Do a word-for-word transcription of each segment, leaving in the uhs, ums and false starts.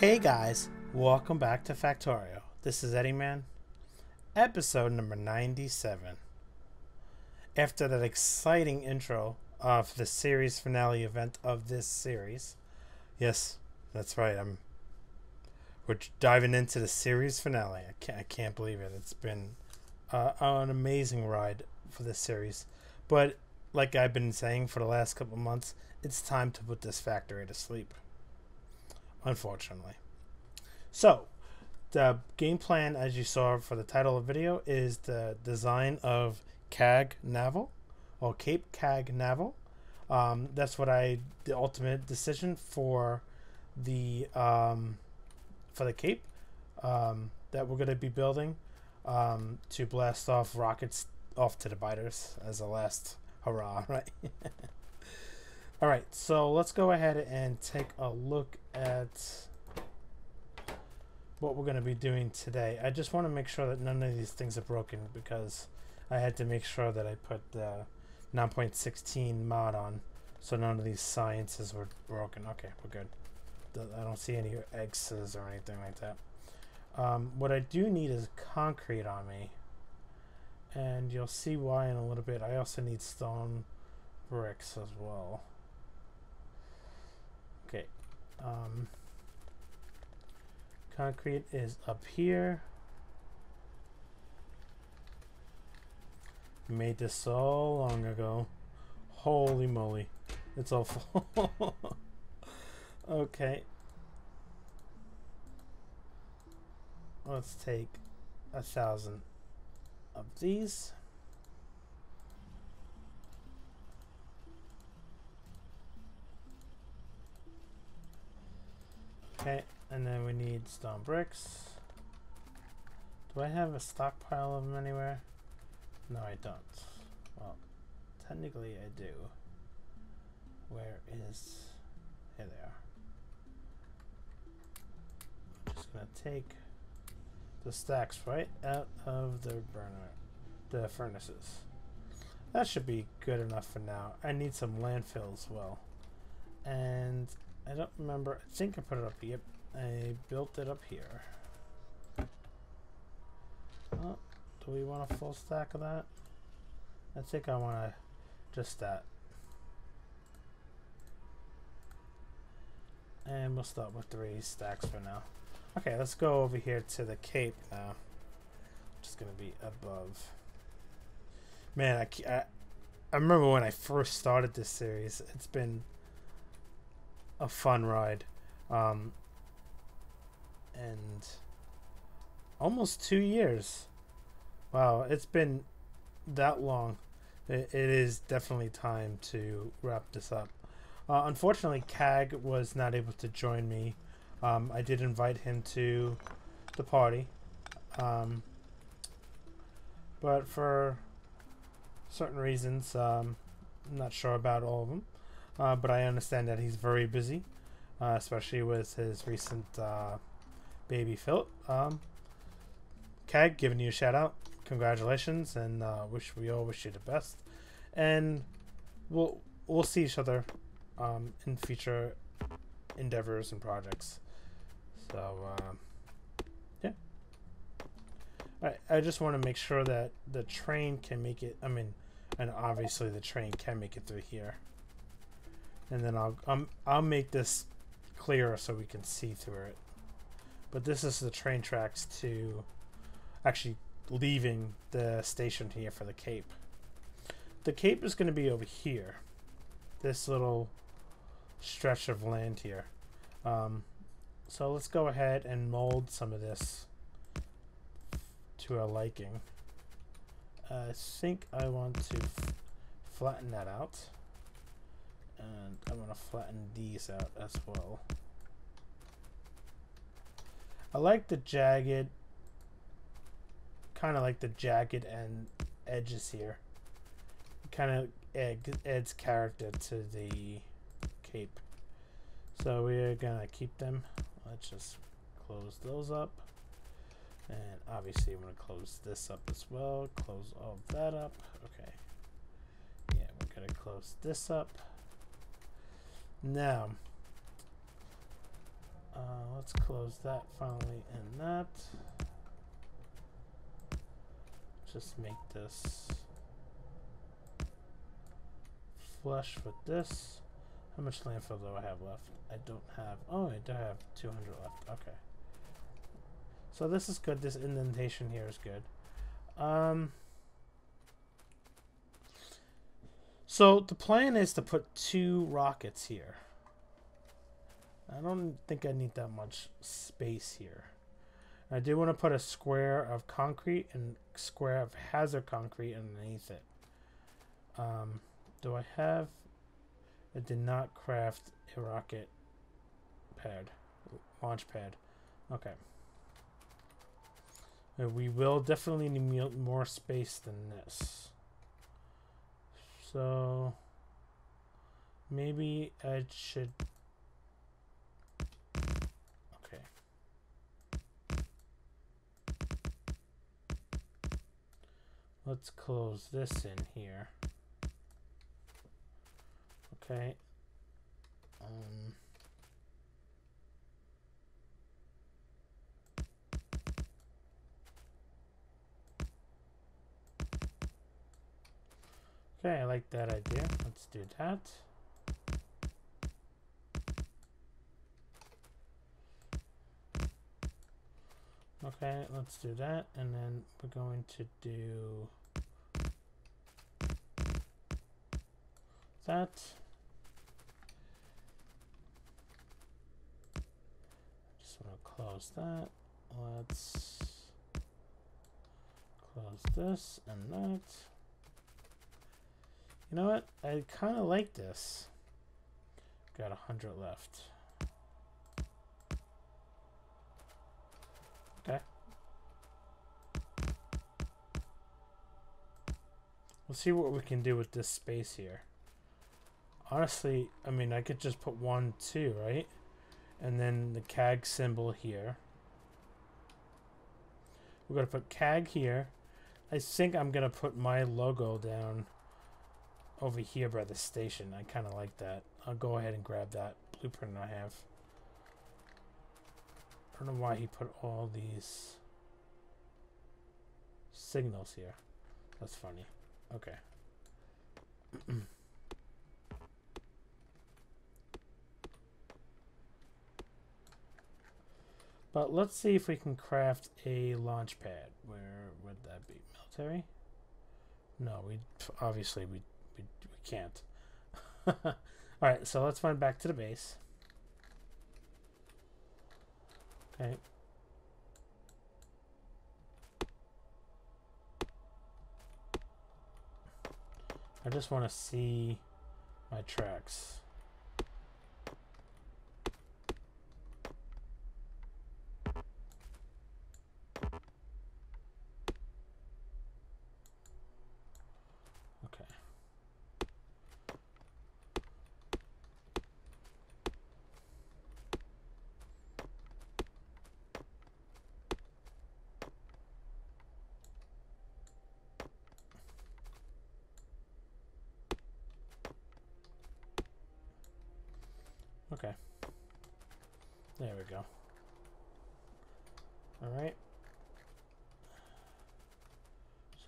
Hey guys, welcome back to Factorio. This is EddieMan, episode number ninety-seven. After that exciting intro of the series finale event of this series, yes, that's right, I'm we're diving into the series finale. I can't, I can't believe it. It's been uh, an amazing ride for this series, but like I've been saying for the last couple months, it's time to put this factory to sleep, unfortunately. So the game plan, as you saw for the title of the video, is the design of C A G naveral or Cape C A G naveral. Um, that's what I the ultimate decision for the um, for the Cape um, that we're going to be building um, to blast off rockets off to the biters as a last hurrah, right? Alright, so let's go ahead and take a look at what we're going to be doing today. I just want to make sure that none of these things are broken, because I had to make sure that I put the nine point sixteen mod on so none of these sciences were broken. Okay, we're good. I don't see any X's or anything like that. Um, what I do need is concrete on me, and you'll see why in a little bit. I also need stone bricks as well. Okay, um, concrete is up here. Made this so long ago. Holy moly, it's awful. Okay, let's take a thousand of these. Okay, and then we need stone bricks. Do I have a stockpile of them anywhere? No, I don't. Well, technically I do. Where is... Here they are. I'm just going to take the stacks right out of the burner, the furnaces. That should be good enough for now. I need some landfill as well. And... I don't remember. I think I put it up. Yep, I built it up here. Oh, do we want a full stack of that? I think I want to just that. And we'll start with three stacks for now. Okay, let's go over here to the Cape now. Which is going to be above. Man, I, I, I remember when I first started this series. It's been... a fun ride, um, and almost two years. Wow, it's been that long. It, it is definitely time to wrap this up. Uh, unfortunately, C A G was not able to join me. Um, I did invite him to the party, um, but for certain reasons, um, I'm not sure about all of them. Uh, but I understand that he's very busy, uh, especially with his recent uh, baby Philip. Um, C A G, giving you a shout out. Congratulations, and uh, wish we all wish you the best. And we'll we'll see each other um, in future endeavors and projects. So uh, yeah. All right, I just want to make sure that the train can make it. I mean, and obviously the train can make it through here. And then I'll um, I'll make this clearer so we can see through it. But this is the train tracks to actually leaving the station here for the Cape. The Cape is going to be over here. This little stretch of land here. Um, so let's go ahead and mold some of this to our liking. I think I want to f flatten that out. And I want to flatten these out as well. I like the jagged, kind of like the jagged end edges here. Kind of add, adds character to the Cape. So we're gonna keep them. Let's just close those up. And obviously I'm gonna close this up as well. Close all that up. Okay. Yeah, we're gonna close this up. Now, Uh, let's close that finally and that. Just make this flush with this. How much landfill do I have left? I don't have, oh, I do have two hundred left, okay. So this is good, this indentation here is good. Um, so the plan is to put two rockets here. I don't think I need that much space here. I do want to put a square of concrete and square of hazard concrete underneath it. Um, do I have... I did not craft a rocket pad. Launch pad. Okay. We will definitely need more space than this. So... maybe I should... let's close this in here. Okay. Um. Okay, I like that idea. Let's do that. Okay, let's do that, and then we're going to do... that. Just want to close that. Let's close this and that. You know what? I kind of like this. Got a hundred left. Okay. We'll see what we can do with this space here. Honestly, I mean, I could just put one, two, right? And then the C A G symbol here. We're going to put C A G here. I think I'm going to put my logo down over here by the station. I kind of like that. I'll go ahead and grab that blueprint I have. I don't know why he put all these signals here. That's funny. Okay. But let's see if we can craft a launch pad. Where would that be? Military? No, we obviously we we, we can't. All right, so let's run back to the base. Okay. I just want to see my tracks. Okay. There we go. Alright.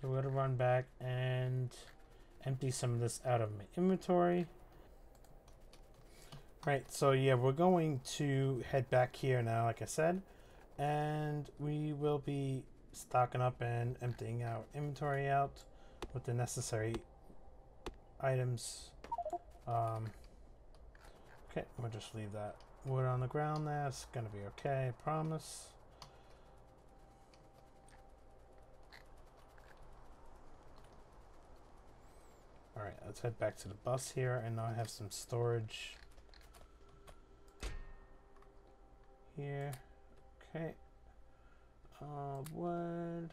So we're going to run back and empty some of this out of my inventory. Alright, so yeah, we're going to head back here now, like I said. And we will be stocking up and emptying our inventory out with the necessary items. Um... Okay, we'll just leave that wood on the ground there. It's gonna be okay, I promise. Alright, let's head back to the bus here, and now I have some storage here. Okay. Uh, wood.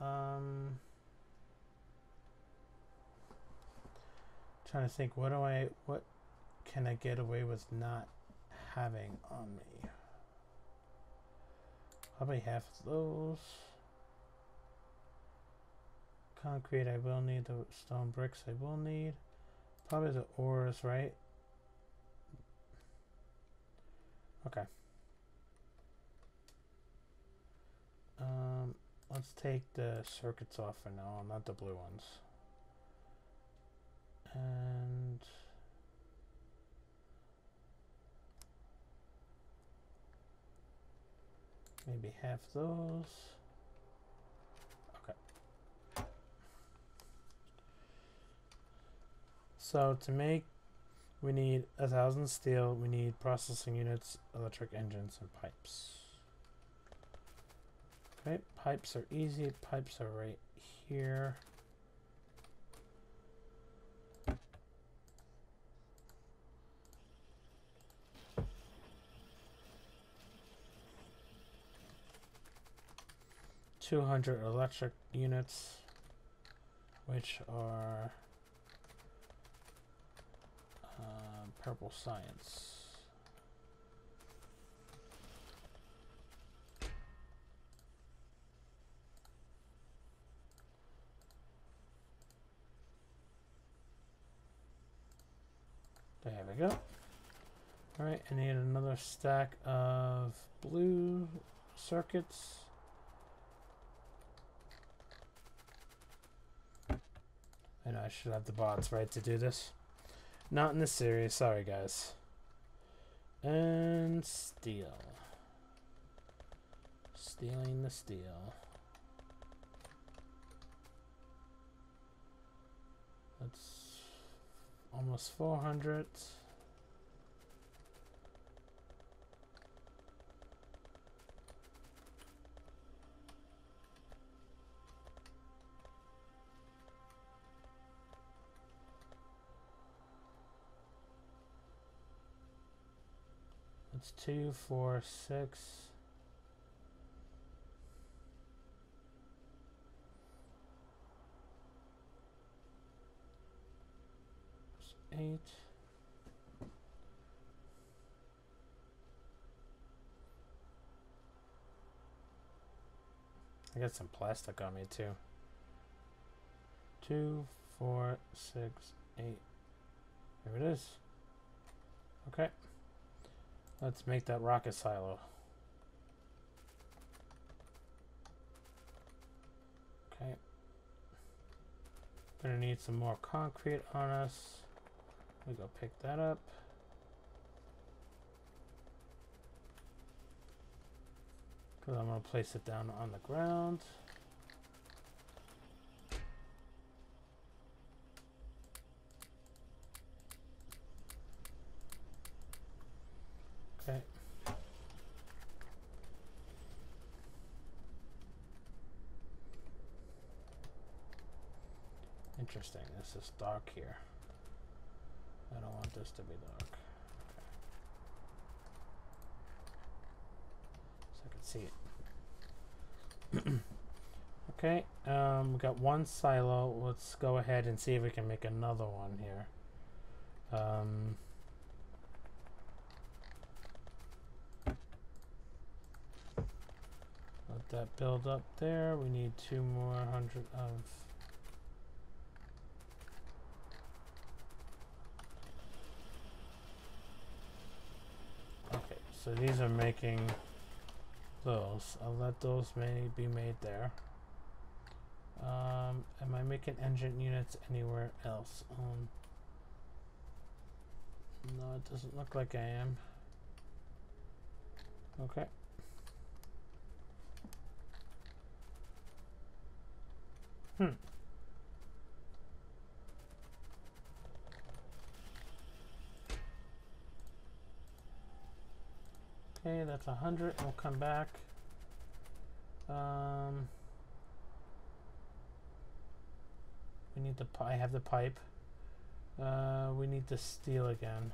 Um... Trying to think, what do I, what can I get away with not having on me? Probably half of those. Concrete I will need, the stone bricks I will need. Probably the ores, right? Okay. Um, let's take the circuits off for now, not the blue ones. And maybe half those. Okay. So to make, we need a thousand steel, we need processing units, electric engines, and pipes. Okay, pipes are easy. Pipes are right here. two hundred electric units, which are uh, purple science. There we go. All right, I need another stack of blue circuits. I know I should have the bots right to do this. Not in this series, sorry guys. And steel. Stealing the steel. That's almost four hundred. Two, four, six. Eight. I got some plastic on me too. Two, four, six, eight. There it is. Okay. Let's make that rocket silo. Okay. Gonna need some more concrete on us. We go pick that up. Cause I'm gonna place it down on the ground. Interesting, this is dark here. I don't want this to be dark. Okay. So I can see it. Okay, um, we got one silo. Let's go ahead and see if we can make another one here. Um, let that build up there. We need two more hundred of So these are making those. I'll let those may be made there. Um, am I making engine units anywhere else? Um, no, it doesn't look like I am. Okay. Hmm. Okay, that's a hundred. We'll come back. Um, we need the. I have the pipe. Uh, we need the steel again.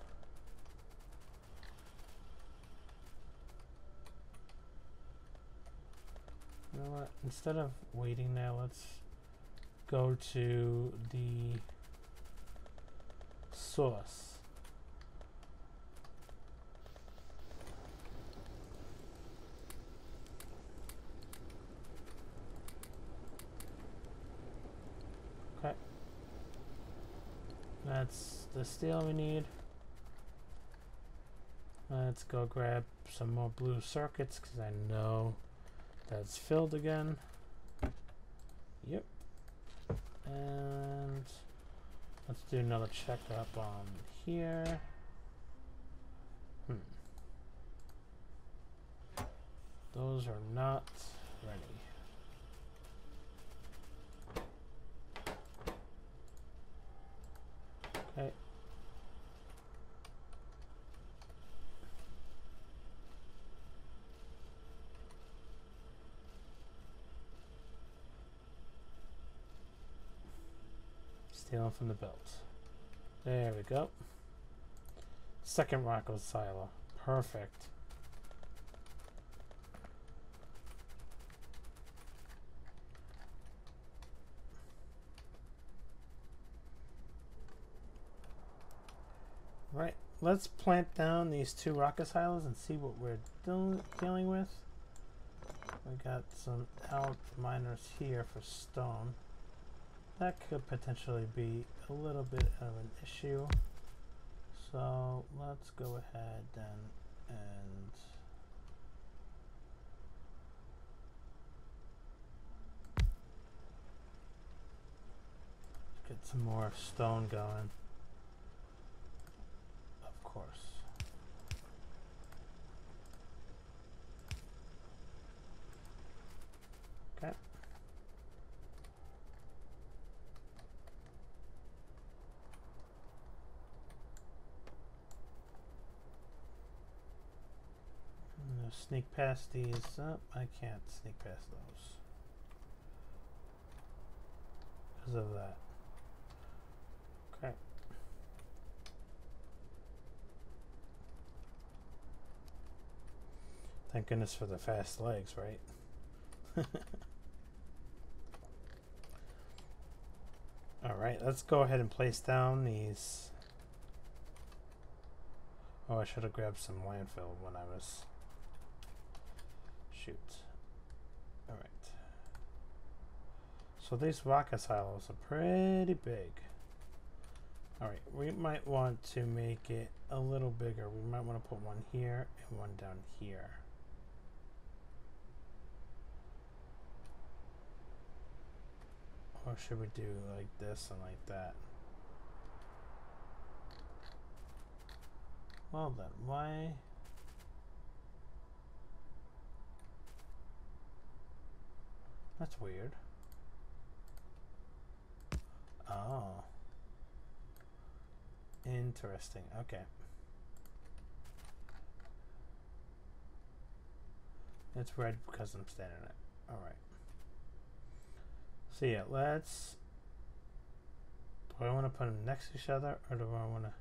You know what? Instead of waiting there, let's go to the source. That's the steel we need. Let's go grab some more blue circuits because I know that's filled again. Yep. And let's do another check up on here. Hmm. Those are not ready. Okay. Stealing from the belt. There we go. Second Rocco silo. Perfect. Right, let's plant down these two rocket silos and see what we're de dealing with. We got some outminers here for stone. That could potentially be a little bit of an issue. So let's go ahead then and let's get some more stone going. Okay. I'm gonna sneak past these. Oh, I can't sneak past those because of that. Okay. Thank goodness for the fast legs, right? Alright, let's go ahead and place down these. Oh, I should have grabbed some landfill when I was... Shoot. Alright. So these rocket silos are pretty big. Alright, we might want to make it a little bigger. We might want to put one here and one down here. Or should we do like this and like that? Well then, why? That's weird. Oh. Interesting, okay. It's red because I'm standing on it, all right. So yeah, let's, do I wanna put them next to each other or do I wanna,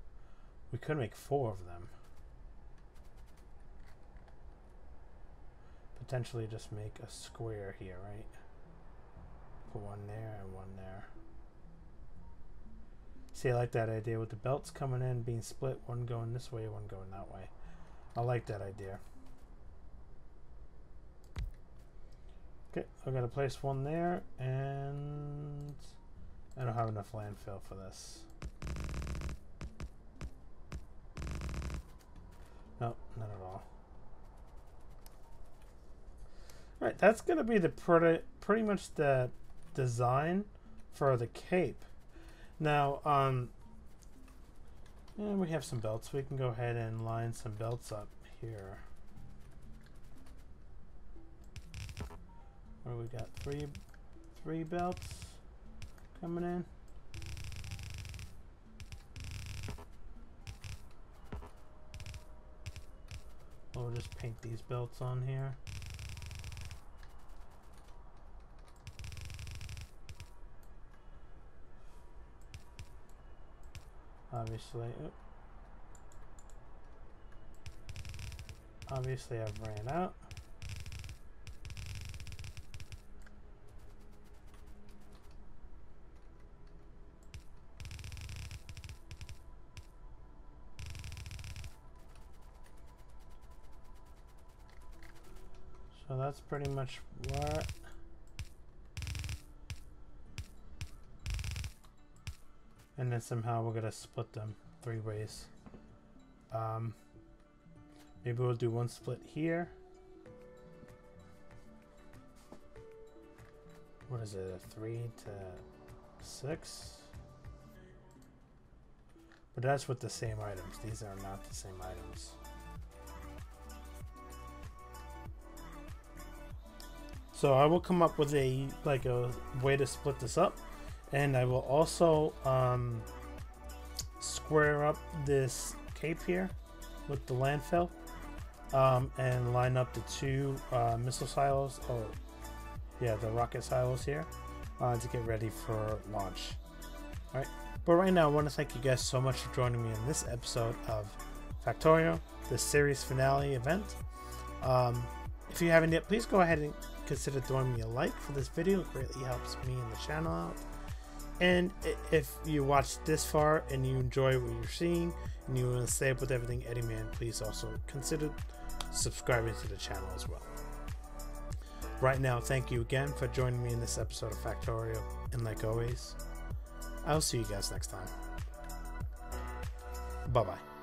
we could make four of them. Potentially just make a square here, right? Put one there and one there. See, I like that idea with the belts coming in, being split, one going this way, one going that way. I like that idea. Okay, I'm gonna place one there, and I don't have enough landfill for this. Nope, not at all. Right, that's gonna be the pretty, pretty much the design for the Cape. Now, um, and we have some belts. We can go ahead and line some belts up here. Where we got three, three belts coming in. We'll just paint these belts on here. Obviously, oops. Obviously I've ran out. So that's pretty much what. And then somehow we're gonna split them three ways. Um, Maybe we'll do one split here. What is it, a three to six? But that's with the same items. These are not the same items. So I will come up with a like a way to split this up, and I will also um, square up this cape here with the landfill, um, and line up the two uh, missile silos. Oh, yeah, the rocket silos here uh, to get ready for launch. All right. But right now, I want to thank you guys so much for joining me in this episode of Factorio, the series finale event. Um, if you haven't yet, please go ahead and consider throwing me a like for this video. It greatly helps me and the channel out. And if you watched this far and you enjoy what you're seeing and you want to stay up with everything EddieMan, please also consider subscribing to the channel as well. Right now, thank you again for joining me in this episode of Factorio, and like always, I'll see you guys next time. Bye-bye.